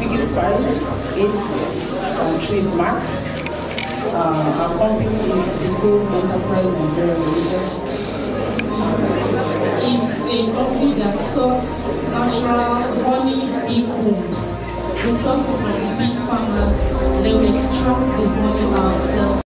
Biggest prize is our trademark. Our company is Eco Enterprise Nigeria Limited. It's a company that sources natural running ecomes. We source it from the big farmers, then we extract the money ourselves.